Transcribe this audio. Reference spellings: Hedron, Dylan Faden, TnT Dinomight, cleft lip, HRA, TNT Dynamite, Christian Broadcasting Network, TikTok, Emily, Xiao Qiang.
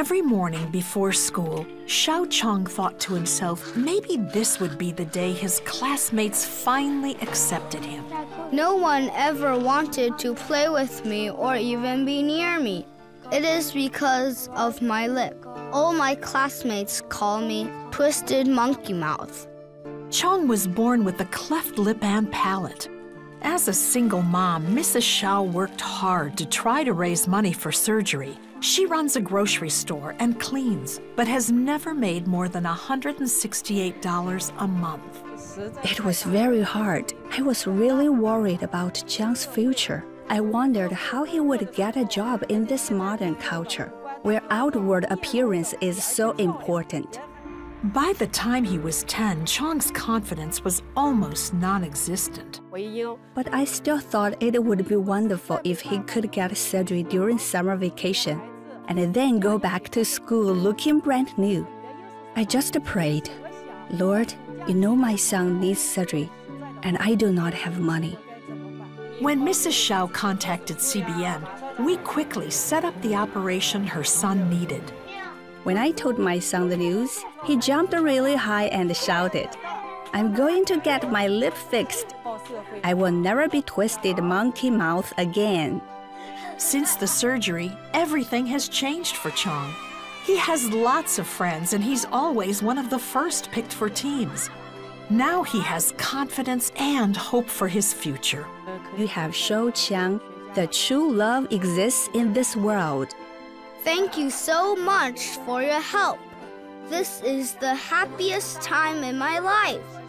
Every morning before school, Xiao Qiang thought to himself, maybe this would be the day his classmates finally accepted him. No one ever wanted to play with me or even be near me. It is because of my lip. All my classmates call me Twisted Monkey Mouth. Qiang was born with a cleft lip and palate. As a single mom, Mrs. Xiao worked hard to try to raise money for surgery. She runs a grocery store and cleans, but has never made more than $168 a month. It was very hard. I was really worried about Qiang's future. I wondered how he would get a job in this modern culture, where outward appearance is so important. By the time he was 10, Qiang's confidence was almost non-existent. But I still thought it would be wonderful if he could get surgery during summer vacation and then go back to school looking brand new. I just prayed, Lord, you know my son needs surgery, and I do not have money. When Mrs. Xiao contacted CBN, we quickly set up the operation her son needed. When I told my son the news, he jumped really high and shouted, "I'm going to get my lip fixed. I will never be Twisted Monkey Mouth again." Since the surgery, everything has changed for Qiang. He has lots of friends and he's always one of the first picked for teams. Now he has confidence and hope for his future. You have showed Qiang that true love exists in this world. Thank you so much for your help. This is the happiest time in my life.